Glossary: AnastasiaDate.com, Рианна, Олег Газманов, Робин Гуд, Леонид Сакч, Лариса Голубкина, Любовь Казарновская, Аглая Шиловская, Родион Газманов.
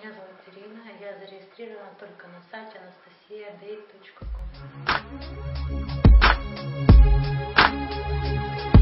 Меня зовут Ирина, я зарегистрирована только на сайте AnastasiaDate.com.